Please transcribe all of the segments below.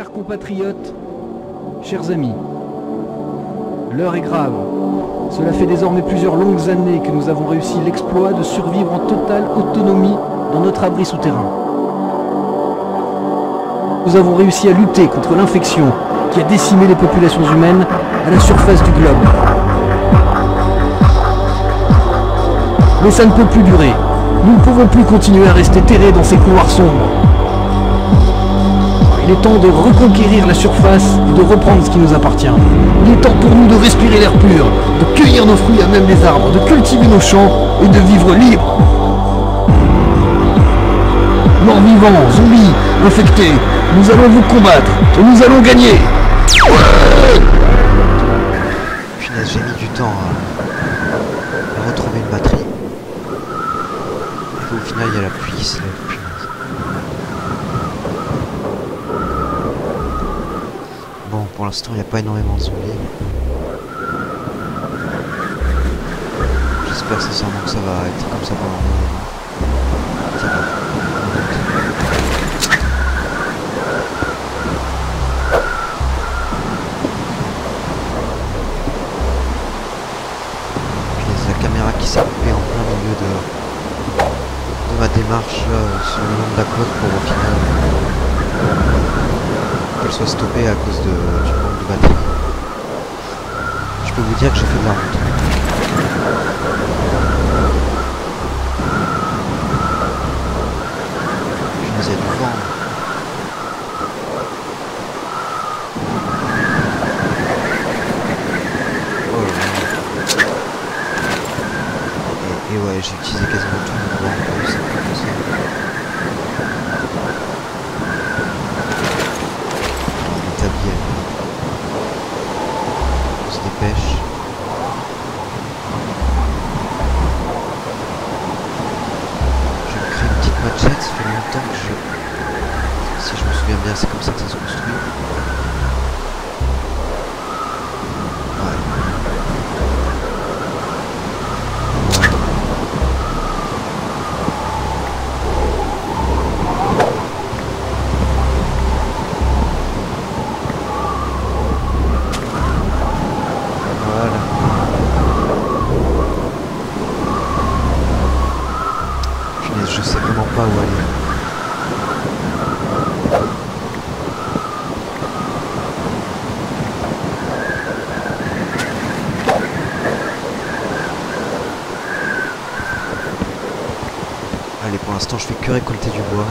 Chers compatriotes, chers amis, l'heure est grave. Cela fait désormais plusieurs longues années que nous avons réussi l'exploit de survivre en totale autonomie dans notre abri souterrain. Nous avons réussi à lutter contre l'infection qui a décimé les populations humaines à la surface du globe. Mais ça ne peut plus durer. Nous ne pouvons plus continuer à rester terrés dans ces couloirs sombres. Il est temps de reconquérir la surface et de reprendre ce qui nous appartient. Il est temps pour nous de respirer l'air pur, de cueillir nos fruits à même les arbres, de cultiver nos champs et de vivre libre. Morts vivants, zombies, infectés, nous allons vous combattre et nous allons gagner. Punaise, j'ai mis du temps à retrouver une batterie. Et au final, il y a la pluie qui se lève. Bon, pour l'instant, il n'y a pas énormément de zombies. J'espère sincèrement que ça va être comme ça pendant un moment. Puis la caméra qui s'est coupée en plein milieu de ma démarche sur le long de la côte pour au final qu'elle soit stoppée à cause du manque de batterie. Je peux vous dire que j'ai fait de la route. Je les ai du vent. Oh. Et ouais, j'ai utilisé quasiment tout mon vent pour ça. On se dépêche. Je vais me créer une petite machette, ça fait longtemps que je... Si je me souviens bien, c'est comme ça que ça se construit. Je sais vraiment pas où aller. Allez, pour l'instant, je fais que récolter du bois.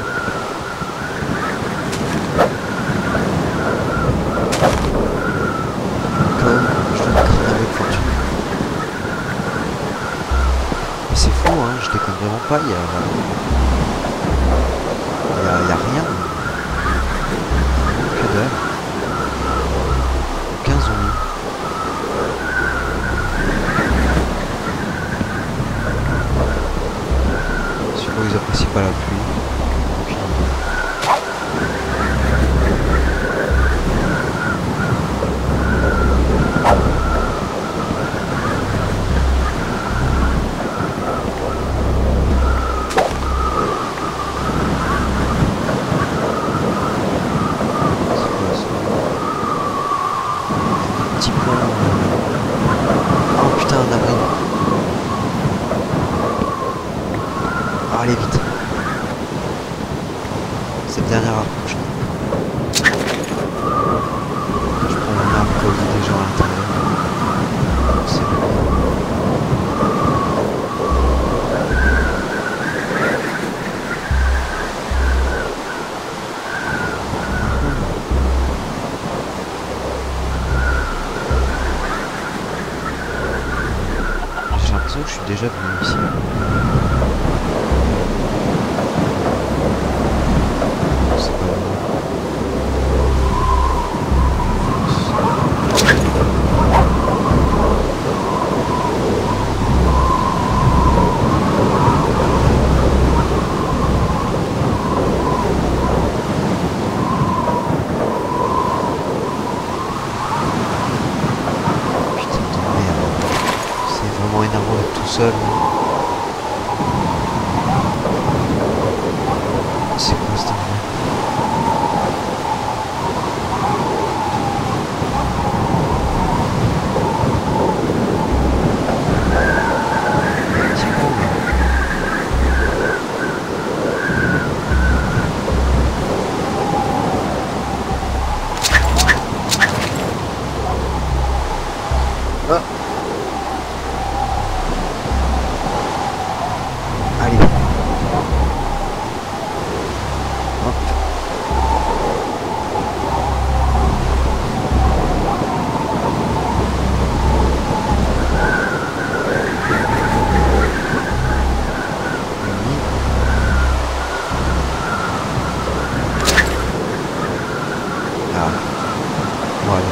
Comme je dois me craindre avec fortune. Mais c'est fou, hein, je déconne vraiment pas, il y a rien. Que dalle. Aucun zombie. Sûrement ils apprécient pas la pluie. Allez vite. C'est le dernier arbre que je prends. Je prends mon arbre pour éviter les gens à l'intérieur. C'est bon. J'ai l'impression que je suis déjà venu ici. Seul. C'est quoi cette Hein? Allez. Hop. Ah. Voilà.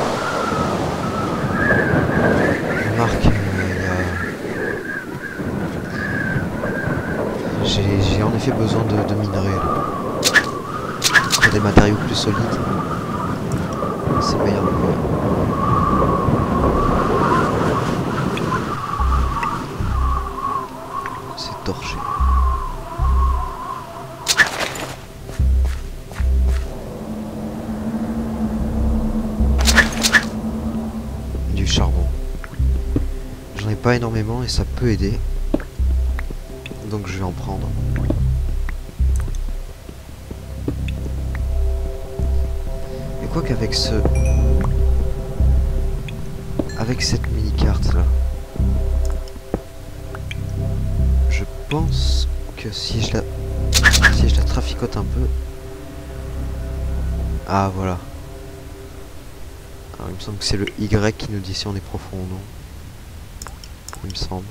J'ai en effet besoin de minerais là. Pour des matériaux plus solides. C'est meilleur. C'est torché. Du charbon. J'en ai pas énormément et ça peut aider. Donc je vais en prendre. Et quoi qu'avec ce... Avec cette mini-carte là... Je pense que si je la... Si je la traficote un peu... Ah voilà. Alors il me semble que c'est le Y qui nous dit si on est profond ou non. Il me semble.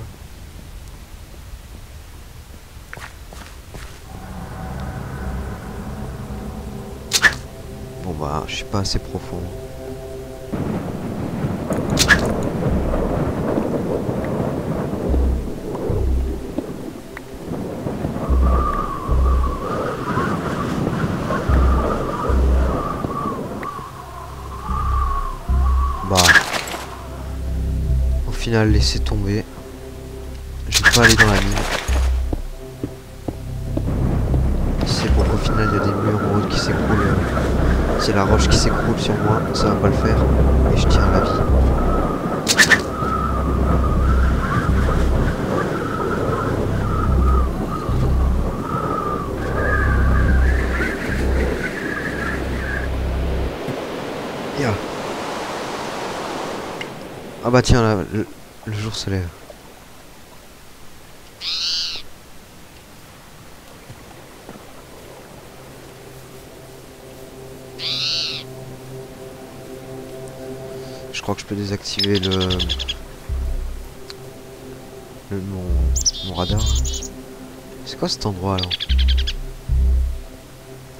Bah, je suis pas assez profond. Bah, au final, laissez tomber. Je vais pas aller dans la mine. C'est pour qu'au final, il y a des murs en haut qui s'écroulent. C'est la roche qui s'écroule sur moi, ça va pas le faire, et je tiens à la vie. Yeah. Ah bah tiens, là, le jour se lève. Je crois que je peux désactiver mon radar. C'est quoi cet endroit là?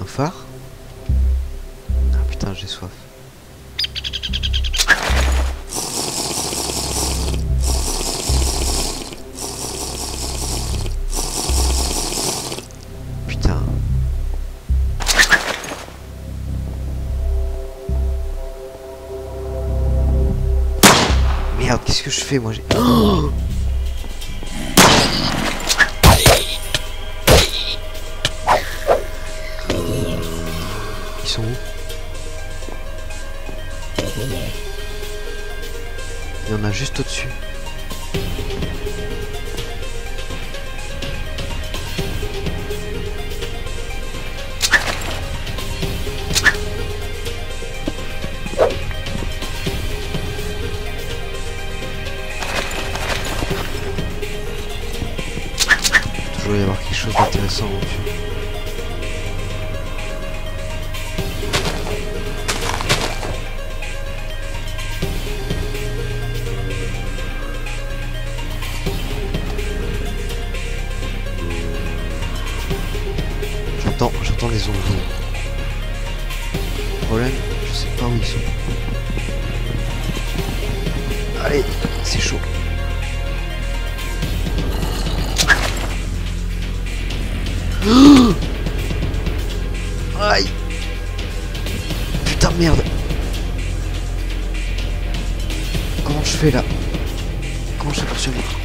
Un phare? Ah putain, j'ai soif. Merde, qu'est-ce que je fais moi? J'ai... Oh, ils sont où? Il y en a juste au-dessus. Il doit y avoir quelque chose d'intéressant en dessus. J'entends les ombres. Le problème, je sais pas où ils sont. Allez, c'est chaud. Aïe. Putain de merde. Comment je fais là? Comment je fais pour survivre?